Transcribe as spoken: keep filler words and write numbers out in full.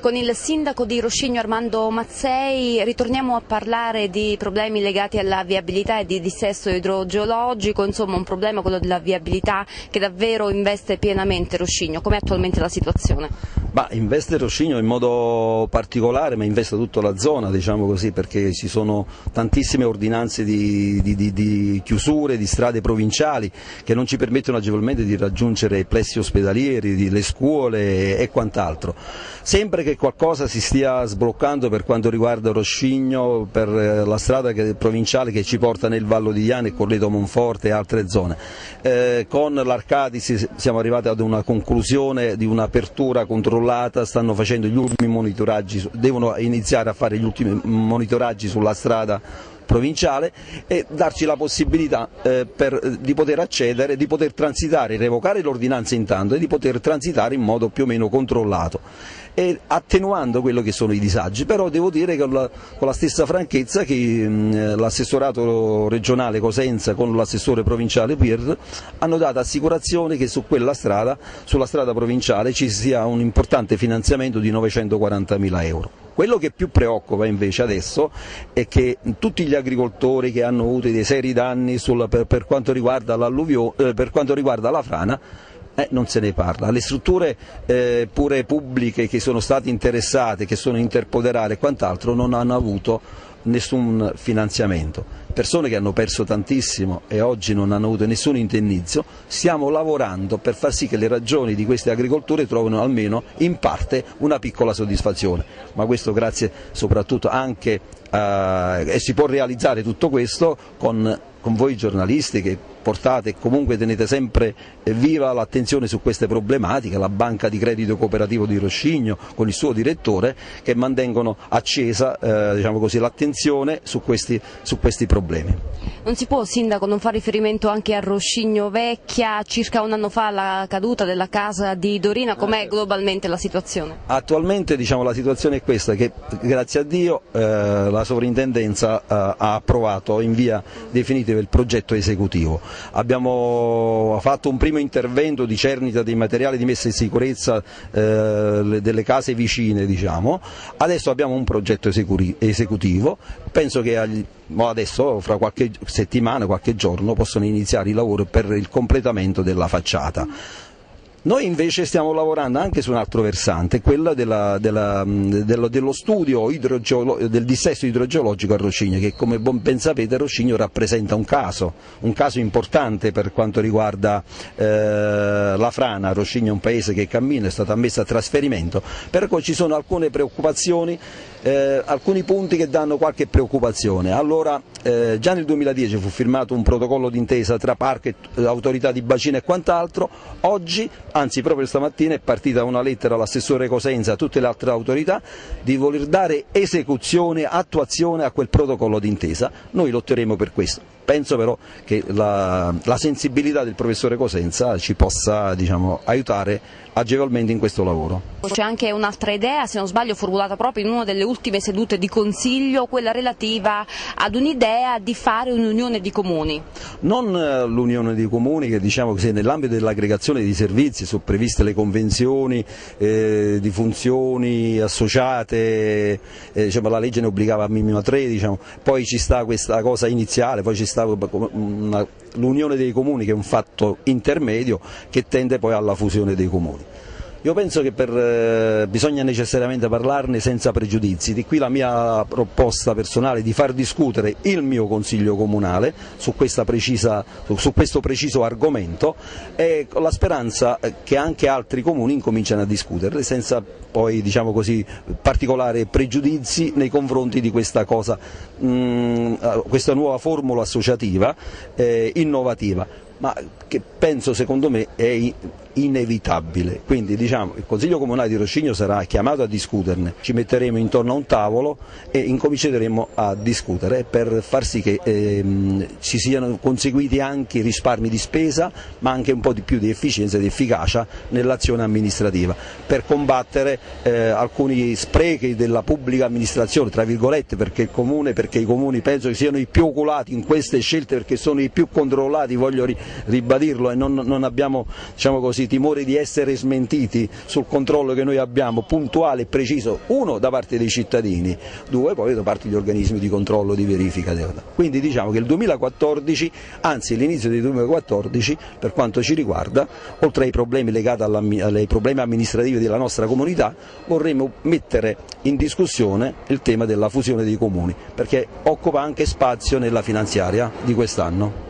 Con il sindaco di Roscigno Armando Mazzei ritorniamo a parlare di problemi legati alla viabilità e di dissesto idrogeologico, insomma un problema, quello della viabilità, che davvero investe pienamente Roscigno. Com'è attualmente la situazione? Bah, investe Roscigno in modo particolare, ma investe tutta la zona, diciamo così, perché ci sono tantissime ordinanze di, di, di, di chiusure, di strade provinciali che non ci permettono agevolmente di raggiungere i plessi ospedalieri, le scuole e quant'altro. Sempre che qualcosa si stia sbloccando per quanto riguarda Roscigno, per la strada che, provinciale che ci porta nel Vallo di Iane, Corleto Monforte e altre zone. Eh, con l'Arcadis siamo arrivati ad una conclusione di un'apertura controllata, stanno facendo gli ultimi monitoraggi, devono iniziare a fare gli ultimi monitoraggi sulla strada provinciale e darci la possibilità eh, per, di poter accedere, di poter transitare, revocare l'ordinanza intanto e di poter transitare in modo più o meno controllato, e attenuando quello che sono i disagi. Però devo dire che con la, con la stessa franchezza che l'assessorato regionale Cosenza con l'assessore provinciale Pier hanno dato assicurazione che su quella strada, sulla strada provinciale ci sia un importante finanziamento di novecentoquarantamila euro. Quello che più preoccupa invece adesso è che tutti gli agricoltori che hanno avuto dei seri danni sul, per, per, quanto riguarda eh, per quanto riguarda la frana eh, non se ne parla. Le strutture eh, pure pubbliche che sono state interessate, che sono interpoderate e quant'altro, non hanno avuto nessun finanziamento. Persone che hanno perso tantissimo e oggi non hanno avuto nessun indennizzo. Stiamo lavorando per far sì che le ragioni di questi agricoltori trovino almeno in parte una piccola soddisfazione, ma questo grazie soprattutto anche a, e si può realizzare tutto questo con, con voi giornalisti che portate e comunque tenete sempre viva l'attenzione su queste problematiche, la Banca di Credito Cooperativo di Roscigno con il suo direttore, che mantengono accesa eh, diciamo così, l'attenzione su questi, su questi problemi. Non si può, sindaco, non fa riferimento anche a Roscigno Vecchia, circa un anno fa la caduta della casa di Dorina. Com'è globalmente la situazione? Attualmente diciamo, la situazione è questa, che grazie a Dio eh, la sovrintendenza eh, ha approvato in via definitiva il progetto esecutivo. Abbiamo fatto un primo intervento di cernita dei materiali di messa in sicurezza eh, delle case vicine, diciamo. Adesso abbiamo un progetto esecutivo, penso che agli, adesso fra qualche settimana, qualche giorno possono iniziare i lavori per il completamento della facciata. Noi invece stiamo lavorando anche su un altro versante, quello della, della, dello, dello studio del dissesto idrogeologico a Roscigno, che come ben sapete Roscigno rappresenta un caso, un caso importante per quanto riguarda eh, la frana. Roscigno è un paese che cammina, è stato ammesso a trasferimento, per cui ci sono alcune preoccupazioni, eh, alcuni punti che danno qualche preoccupazione. Allora, eh, già nel duemiladieci fu firmato un protocollo d'intesa tra parco, autorità di bacino e quant'altro. Oggi, anzi proprio stamattina, è partita una lettera all'assessore Cosenza e a tutte le altre autorità di voler dare esecuzione, attuazione a quel protocollo d'intesa. Noi lotteremo per questo. Penso però che la, la sensibilità del professore Cosenza ci possa, diciamo, aiutare agevolmente in questo lavoro. C'è anche un'altra idea, se non sbaglio formulata proprio in una delle ultime sedute di Consiglio, quella relativa ad un'idea di fare un'unione di comuni. Non l'unione di comuni, che diciamo che nell'ambito dell'aggregazione di servizi sono previste le convenzioni eh, di funzioni associate, eh, diciamo, la legge ne obbligava a minimo a tre, diciamo. Poi ci sta questa cosa iniziale, poi ci sta l'unione dei comuni, che è un fatto intermedio che tende poi alla fusione dei comuni. Io penso che per, eh, bisogna necessariamente parlarne senza pregiudizi, di qui la mia proposta personale di far discutere il mio Consiglio Comunale su, questa precisa, su, su questo preciso argomento, e con la speranza che anche altri comuni incominciano a discutere senza poi, diciamo così, particolari pregiudizi nei confronti di questa, cosa, mh, questa nuova formula associativa eh, innovativa, ma che penso, secondo me, è inevitabile. Quindi diciamo, il Consiglio Comunale di Roscigno sarà chiamato a discuterne, ci metteremo intorno a un tavolo e incominceremo a discutere per far sì che ehm, ci siano conseguiti anche risparmi di spesa, ma anche un po' di più di efficienza ed efficacia nell'azione amministrativa, per combattere eh, alcuni sprechi della pubblica amministrazione, tra virgolette, perché, il comune, perché i comuni penso che siano i più oculati in queste scelte, perché sono i più controllati, voglio ribadire, ribadirlo, e non, non abbiamo, diciamo così, numerosi timori di essere smentiti sul controllo che noi abbiamo, puntuale e preciso, uno da parte dei cittadini, due poi da parte degli organismi di controllo, di verifica. Quindi diciamo che il duemilaquattordici, anzi l'inizio del duemilaquattordici, per quanto ci riguarda, oltre ai problemi legati ai problemi amministrativi della nostra comunità, vorremmo mettere in discussione il tema della fusione dei comuni, perché occupa anche spazio nella finanziaria di quest'anno.